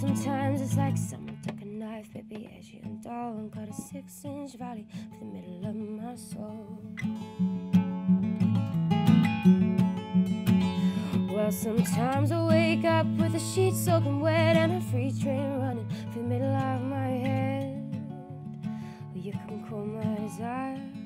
Sometimes it's like someone took a knife, maybe edgy and dull, and cut a 6-inch volley for the middle of my soul. Well, sometimes I wake up with the sheets soaking wet and a free train running for the middle of my head. Well, you can call my desire